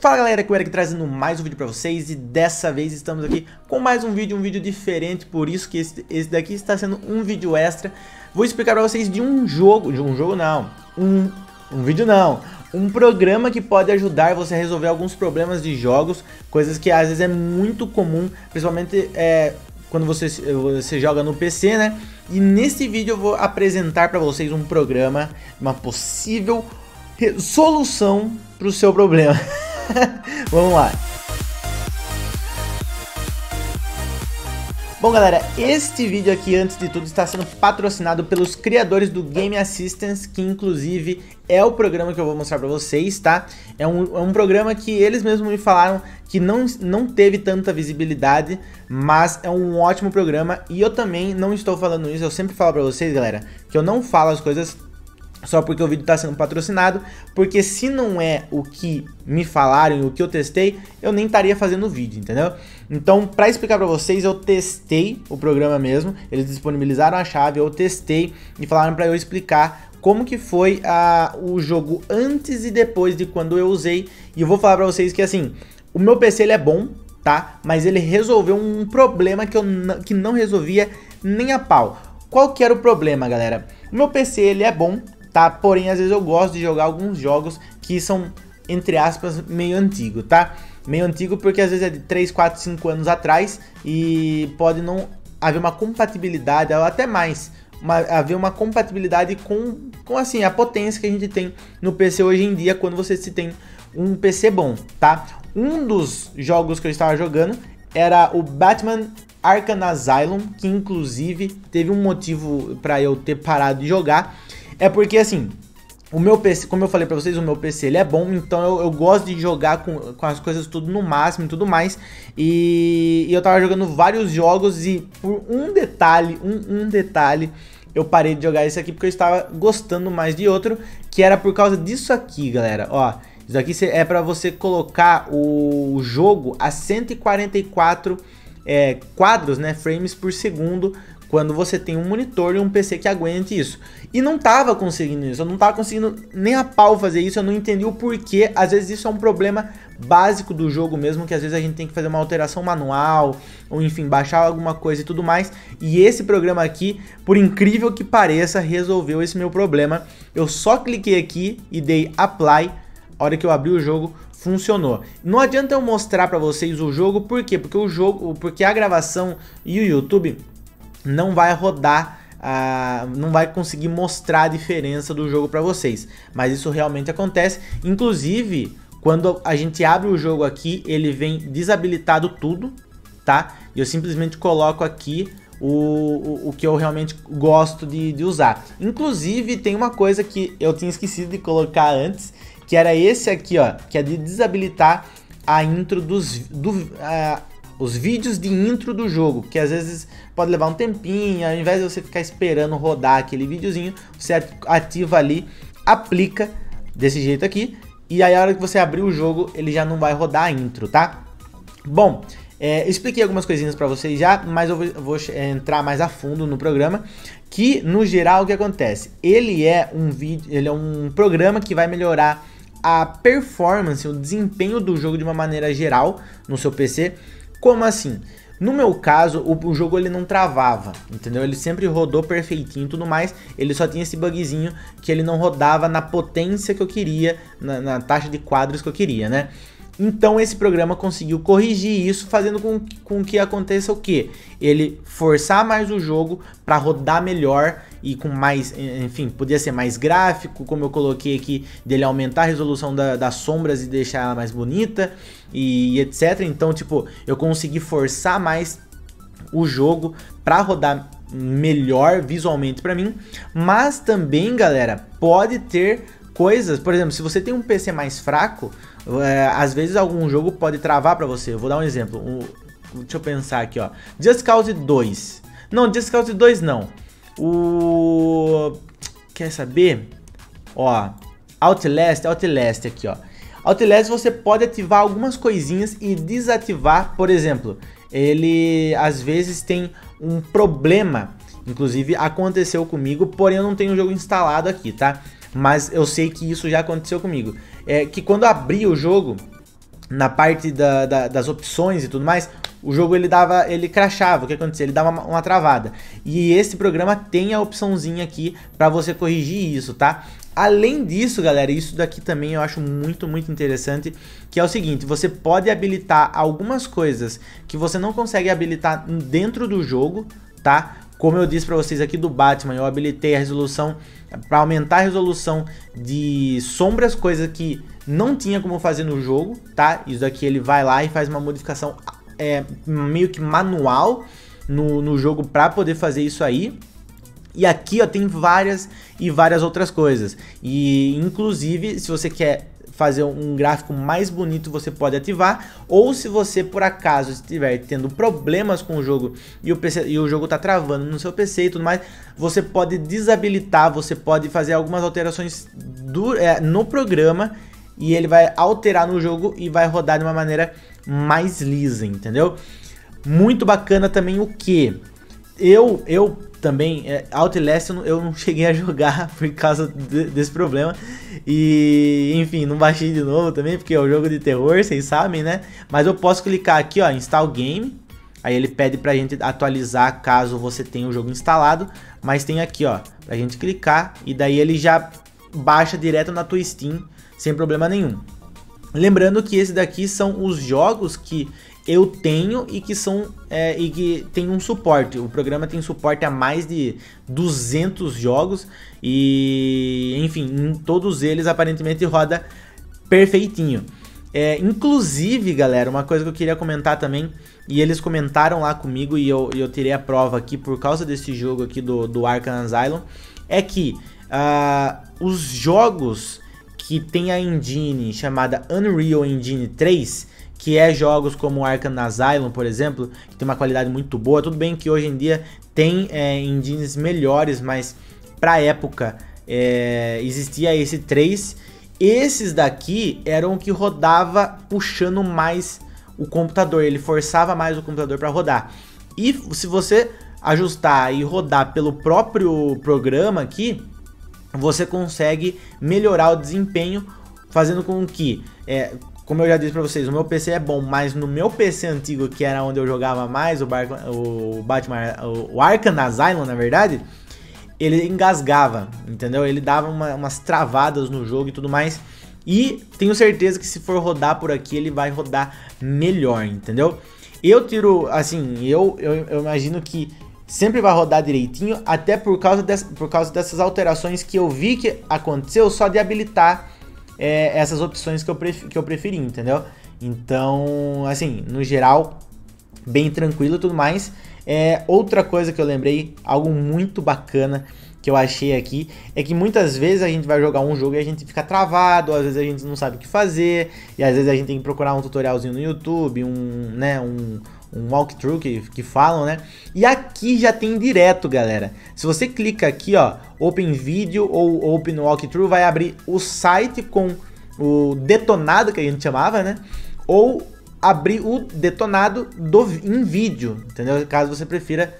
Fala galera, aqui é o Erik trazendo mais um vídeo pra vocês e dessa vez estamos aqui com mais um vídeo diferente, por isso que esse daqui está sendo um vídeo extra. Vou explicar pra vocês um programa que pode ajudar você a resolver alguns problemas de jogos, coisas que às vezes é muito comum, principalmente quando você joga no PC, né? E nesse vídeo eu vou apresentar pra vocês um programa, uma possível solução pro seu problema. Vamos lá. Bom galera, este vídeo aqui antes de tudo está sendo patrocinado pelos criadores do Game Assistant, que inclusive é o programa que eu vou mostrar pra vocês, tá? É um programa que eles mesmos me falaram que não teve tanta visibilidade, mas é um ótimo programa. E eu também não estou falando isso, eu sempre falo pra vocês galera, que eu não falo as coisas só porque o vídeo está sendo patrocinado, porque se não é o que me falaram, o que eu testei, eu nem estaria fazendo o vídeo, entendeu? Então, para explicar para vocês, eu testei o programa mesmo, eles disponibilizaram a chave, eu testei e falaram para eu explicar como que foi o jogo antes e depois de quando eu usei. E eu vou falar para vocês que assim, o meu PC ele é bom, tá? Mas ele resolveu um problema que que não resolvia nem a pau. Qual que era o problema, galera? O meu PC ele é bom, tá? Porém, às vezes eu gosto de jogar alguns jogos que são, entre aspas, meio antigo, tá? Meio antigo porque às vezes é de 3, 4, 5 anos atrás e pode não haver uma compatibilidade, ou até mais, haver uma compatibilidade com assim, a potência que a gente tem no PC hoje em dia, quando você se tem um PC bom, tá? Um dos jogos que eu estava jogando era o Batman Arkham Asylum, que inclusive teve um motivo para eu ter parado de jogar. É porque assim, o meu PC, como eu falei pra vocês, o meu PC ele é bom, então eu gosto de jogar com as coisas tudo no máximo e tudo mais. E eu tava jogando vários jogos e por um detalhe, um detalhe, eu parei de jogar esse aqui porque eu estava gostando mais de outro, que era por causa disso aqui, galera, ó. Isso aqui é pra você colocar o jogo a 144 quadros, né, frames por segundo, quando você tem um monitor e um PC que aguente isso. E não tava conseguindo isso, eu não tava conseguindo nem a pau fazer isso, eu não entendi o porquê. Às vezes isso é um problema básico do jogo mesmo, que às vezes a gente tem que fazer uma alteração manual, ou enfim, baixar alguma coisa e tudo mais. E esse programa aqui, por incrível que pareça, resolveu esse meu problema. Eu só cliquei aqui e dei apply, a hora que eu abri o jogo, funcionou. Não adianta eu mostrar pra vocês o jogo, por quê? Porque a gravação e o YouTube não vai rodar, não vai conseguir mostrar a diferença do jogo para vocês. Mas isso realmente acontece. Inclusive, quando a gente abre o jogo aqui, ele vem desabilitado tudo, tá? E eu simplesmente coloco aqui o que eu realmente gosto de usar. Inclusive, tem uma coisa que eu tinha esquecido de colocar antes, que era esse aqui, ó, que é de desabilitar a intro os vídeos de intro do jogo, que às vezes pode levar um tempinho, ao invés de você ficar esperando rodar aquele videozinho, você ativa ali, aplica desse jeito aqui, e aí a hora que você abrir o jogo, ele já não vai rodar a intro, tá? Bom, expliquei algumas coisinhas pra vocês já, mas eu vou entrar mais a fundo no programa, que no geral o que acontece? Ele é um programa que vai melhorar a performance, o desempenho do jogo de uma maneira geral no seu PC. Como assim? No meu caso, o jogo ele não travava, entendeu? Ele sempre rodou perfeitinho e tudo mais, ele só tinha esse bugzinho que ele não rodava na potência que eu queria, na taxa de quadros que eu queria, né? Então esse programa conseguiu corrigir isso, fazendo com que aconteça o quê? Ele forçar mais o jogo para rodar melhor e com mais, enfim, podia ser mais gráfico, como eu coloquei aqui, dele aumentar a resolução das sombras e deixar ela mais bonita e etc. Então, tipo, eu consegui forçar mais o jogo para rodar melhor visualmente para mim, mas também, galera, pode ter coisas, por exemplo, se você tem um PC mais fraco, às vezes algum jogo pode travar pra você. Eu vou dar um exemplo, deixa eu pensar aqui, ó, Just Cause 2, não, Just Cause 2 não, quer saber? Ó, Outlast aqui, ó, Outlast você pode ativar algumas coisinhas e desativar, por exemplo, ele às vezes tem um problema, inclusive aconteceu comigo, porém eu não tenho o jogo instalado aqui, tá? Mas eu sei que isso já aconteceu comigo, que quando eu abri o jogo, na parte das opções e tudo mais, o jogo ele crashava. O que acontecia? Ele dava uma travada. E esse programa tem a opçãozinha aqui para você corrigir isso, tá? Além disso, galera, isso daqui também eu acho muito, muito interessante, que é o seguinte: você pode habilitar algumas coisas que você não consegue habilitar dentro do jogo, tá? Como eu disse pra vocês aqui do Batman, eu habilitei a resolução, pra aumentar a resolução de sombras, coisa que não tinha como fazer no jogo, tá? Isso daqui ele vai lá e faz uma modificação meio que manual no jogo pra poder fazer isso aí. E aqui, ó, tem várias e várias outras coisas. E, inclusive, se você quer fazer um gráfico mais bonito, você pode ativar. Ou se você por acaso estiver tendo problemas com o jogo e o jogo tá travando no seu PC e tudo mais, você pode desabilitar, você pode fazer algumas alterações no programa, e ele vai alterar no jogo e vai rodar de uma maneira mais lisa, entendeu? Muito bacana também o que? Eu também, Outlast eu não cheguei a jogar por causa desse problema. E enfim, não baixei de novo também, porque é um jogo de terror, vocês sabem, né? Mas eu posso clicar aqui, ó, install game. Aí ele pede pra gente atualizar caso você tenha o jogo instalado. Mas tem aqui, ó, pra gente clicar, e daí ele já baixa direto na tua Steam, sem problema nenhum. Lembrando que esse daqui são os jogos que eu tenho e que tem um suporte. O programa tem suporte a mais de 200 jogos e, enfim, em todos eles aparentemente roda perfeitinho. Inclusive, galera, uma coisa que eu queria comentar também, e eles comentaram lá comigo e eu tirei a prova aqui por causa desse jogo aqui do Arkham Asylum, é que os jogos que tem a engine chamada Unreal Engine 3, que é jogos como Arkham Asylum, por exemplo, que tem uma qualidade muito boa. Tudo bem que hoje em dia tem engines melhores, mas pra época existia esse 3. Esses daqui eram o que rodava puxando mais o computador, ele forçava mais o computador para rodar. E se você ajustar e rodar pelo próprio programa aqui, você consegue melhorar o desempenho, fazendo com que, como eu já disse pra vocês, o meu PC é bom, mas no meu PC antigo, que era onde eu jogava mais o Arkham Asylum, na verdade, ele engasgava, entendeu? Ele dava umas travadas no jogo e tudo mais, e tenho certeza que se for rodar por aqui, ele vai rodar melhor, entendeu? Eu tiro, assim, eu imagino que sempre vai rodar direitinho, até por causa dessas alterações que eu vi que aconteceu só de habilitar essas opções que eu preferi, entendeu? Então, assim, no geral, bem tranquilo e tudo mais. Outra coisa que eu lembrei, algo muito bacana que eu achei aqui, é que muitas vezes a gente vai jogar um jogo e a gente fica travado, às vezes a gente não sabe o que fazer, e às vezes a gente tem que procurar um tutorialzinho no YouTube, um walkthrough que falam, né? E aqui já tem direto, galera. Se você clica aqui, ó, Open Video ou Open Walkthrough, vai abrir o site com o detonado, que a gente chamava, né? Ou abrir o detonado em vídeo, entendeu? Caso você prefira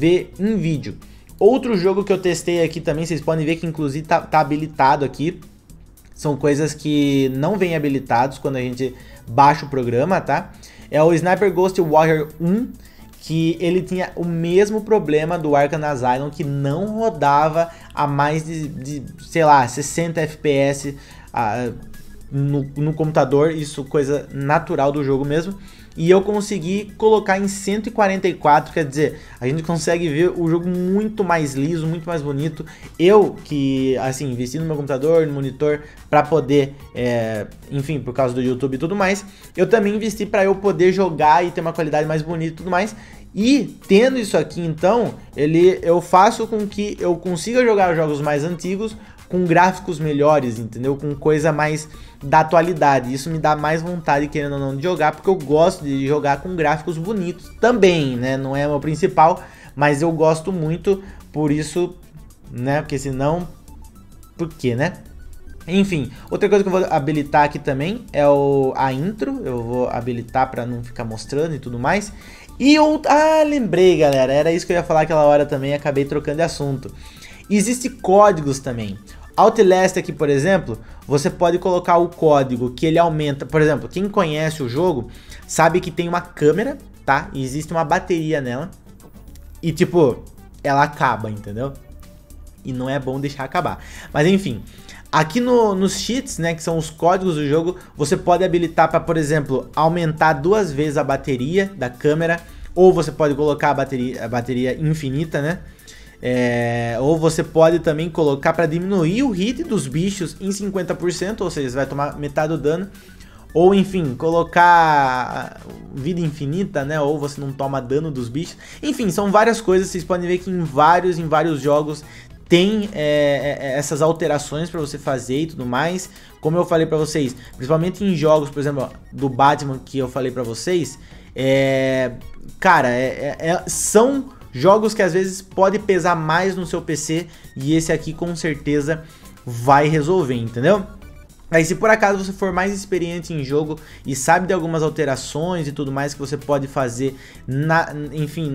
ver em vídeo. Outro jogo que eu testei aqui também, vocês podem ver que inclusive tá habilitado aqui. São coisas que não vêm habilitados quando a gente baixa o programa, tá? É o Sniper Ghost Warrior 1, que ele tinha o mesmo problema do Arkham Asylum, que não rodava a mais de sei lá, 60 FPS no computador, isso coisa natural do jogo mesmo. E eu consegui colocar em 144, quer dizer, a gente consegue ver o jogo muito mais liso, muito mais bonito. Eu que, assim, investi no meu computador, no monitor, pra poder, enfim, por causa do YouTube e tudo mais, eu também investi pra eu poder jogar e ter uma qualidade mais bonita e tudo mais. E tendo isso aqui, então, eu faço com que eu consiga jogar jogos mais antigos com gráficos melhores, entendeu? Com coisa mais da atualidade. Isso me dá mais vontade, querendo ou não, de jogar, porque eu gosto de jogar com gráficos bonitos também, né? Não é o meu principal, mas eu gosto muito por isso, né? Porque senão, por quê, né? Enfim, outra coisa que eu vou habilitar aqui também é a intro. Eu vou habilitar pra não ficar mostrando e tudo mais. E lembrei, galera, era isso que eu ia falar aquela hora também, acabei trocando de assunto. Existem códigos também. Outlast aqui, por exemplo, você pode colocar o código que ele aumenta. Por exemplo, quem conhece o jogo sabe que tem uma câmera, tá? E existe uma bateria nela. E tipo, ela acaba, entendeu? E não é bom deixar acabar. Mas enfim, aqui nos cheats, né, que são os códigos do jogo, você pode habilitar para, por exemplo, aumentar 2 vezes a bateria da câmera. Ou você pode colocar a bateria infinita, né? Ou você pode também colocar para diminuir o hit dos bichos em 50%, ou seja, você vai tomar metade do dano. Ou enfim, colocar vida infinita, né? Ou você não toma dano dos bichos. Enfim, são várias coisas. Vocês podem ver que em vários jogos tem essas alterações para você fazer e tudo mais. Como eu falei para vocês, principalmente em jogos, por exemplo, do Batman que eu falei para vocês. Cara, são jogos que às vezes pode pesar mais no seu PC. E esse aqui com certeza vai resolver, entendeu? Aí se por acaso você for mais experiente em jogo e sabe de algumas alterações e tudo mais que você pode fazer, enfim,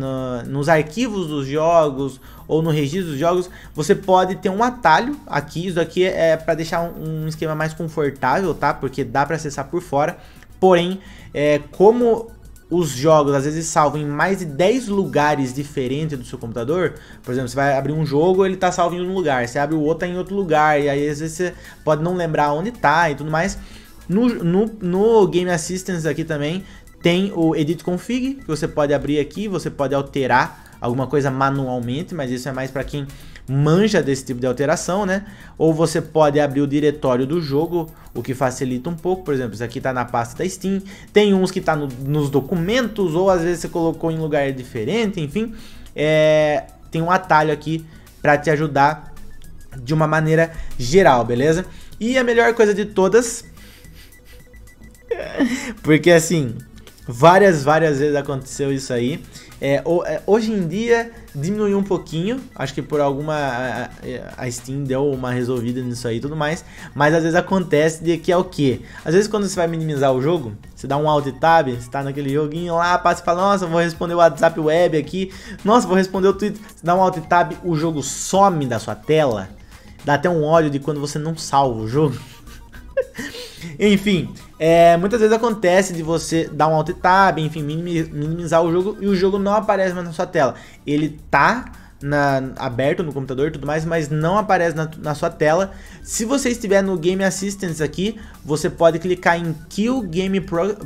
nos arquivos dos jogos ou no registro dos jogos, você pode ter um atalho aqui. Isso aqui é para deixar um esquema mais confortável, tá? Porque dá para acessar por fora, porém, como os jogos às vezes salvam em mais de 10 lugares diferentes do seu computador. Por exemplo, você vai abrir um jogo, ele tá salvo em um lugar, você abre o outro, tá em outro lugar, e aí às vezes você pode não lembrar onde tá e tudo mais. No Game Assistant aqui também tem o Edit Config, que você pode abrir aqui, você pode alterar alguma coisa manualmente, mas isso é mais para quem manja desse tipo de alteração, né? Ou você pode abrir o diretório do jogo, o que facilita um pouco. Por exemplo, isso aqui tá na pasta da Steam, tem uns que tá nos documentos, ou às vezes você colocou em lugar diferente, enfim. Tem um atalho aqui para te ajudar de uma maneira geral, beleza? E a melhor coisa de todas, porque assim, várias vezes aconteceu isso aí. Hoje em dia diminuiu um pouquinho, acho que por alguma a Steam deu uma resolvida nisso aí e tudo mais. Mas às vezes acontece de que é o que? Às vezes quando você vai minimizar o jogo, você dá um Alt Tab, você tá naquele joguinho lá, passa e fala, nossa, vou responder o WhatsApp Web aqui, nossa, vou responder o Twitter. Você dá um Alt Tab, o jogo some da sua tela. Dá até um ódio de quando você não salva o jogo. Enfim, muitas vezes acontece de você dar um Alt Tab, enfim, minimizar o jogo, e o jogo não aparece mais na sua tela. Ele tá aberto no computador e tudo mais, mas não aparece na sua tela. Se você estiver no Game Assistant aqui, você pode clicar em Kill Game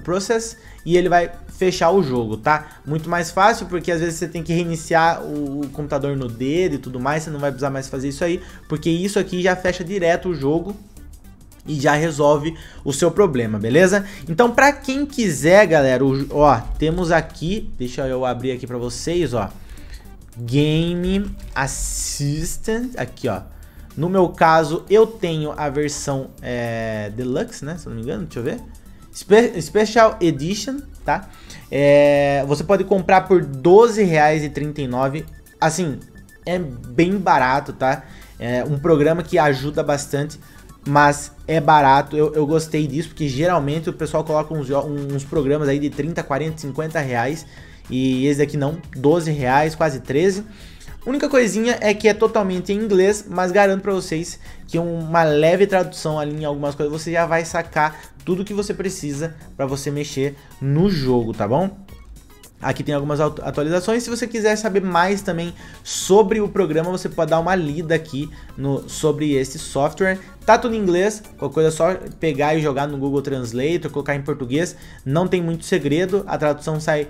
Process e ele vai fechar o jogo, tá? Muito mais fácil, porque às vezes você tem que reiniciar o computador no dedo e tudo mais. Você não vai precisar mais fazer isso aí, porque isso aqui já fecha direto o jogo e já resolve o seu problema, beleza? Então, pra quem quiser, galera, ó, temos aqui, deixa eu abrir aqui pra vocês, ó, Game Assistant, aqui, ó. No meu caso, eu tenho a versão Deluxe, né, se não me engano, deixa eu ver, Special Edition, tá? Você pode comprar por R$12,39, assim, é bem barato, tá? É um programa que ajuda bastante, mas é barato. Eu gostei disso, porque geralmente o pessoal coloca uns programas aí de 30, 40, 50 reais. E esse daqui não, 12 reais, quase 13. A única coisinha é que é totalmente em inglês, mas garanto pra vocês que uma leve tradução ali em algumas coisas, você já vai sacar tudo que você precisa pra você mexer no jogo, tá bom? Aqui tem algumas atualizações. Se você quiser saber mais também sobre o programa, você pode dar uma lida aqui sobre esse software. Tá tudo em inglês, qualquer coisa é só pegar e jogar no Google Translate ou colocar em português. Não tem muito segredo, a tradução sai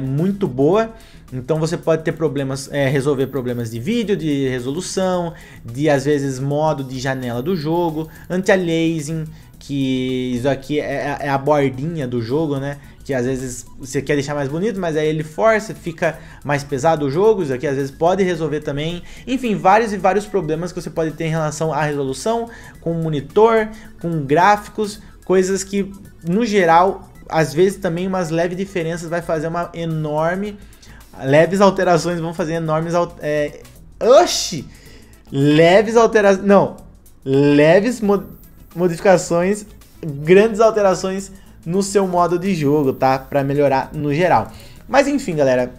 muito boa. Então você pode ter problemas, resolver problemas de vídeo, de resolução, de às vezes modo de janela do jogo, anti-aliasing, que isso aqui é a bordinha do jogo, né? Que às vezes você quer deixar mais bonito, mas aí ele força, fica mais pesado o jogo. Isso aqui às vezes pode resolver também. Enfim, vários problemas que você pode ter em relação à resolução, com monitor, com gráficos, coisas que no geral, às vezes também umas leves diferenças vai fazer uma enorme... Leves alterações vão fazer enormes... Oxi! Leves alterações... Não! Leves modificações, grandes alterações no seu modo de jogo, tá? Pra melhorar no geral. Mas enfim, galera,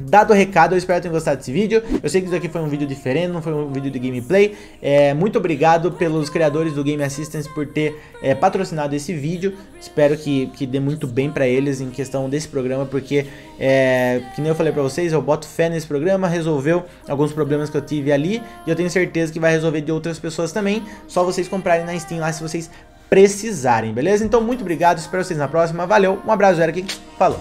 Dado o recado, eu espero que tenham gostado desse vídeo. Eu sei que isso aqui foi um vídeo diferente, não foi um vídeo de gameplay. Muito obrigado pelos criadores do Game Assistant por ter patrocinado esse vídeo. Espero que dê muito bem pra eles em questão desse programa, porque, que nem eu falei pra vocês, eu boto fé nesse programa, resolveu alguns problemas que eu tive ali, e eu tenho certeza que vai resolver de outras pessoas também. Só vocês comprarem na Steam lá se vocês precisarem, beleza? Então, muito obrigado, espero vocês na próxima. Valeu, um abraço, Erik, falou!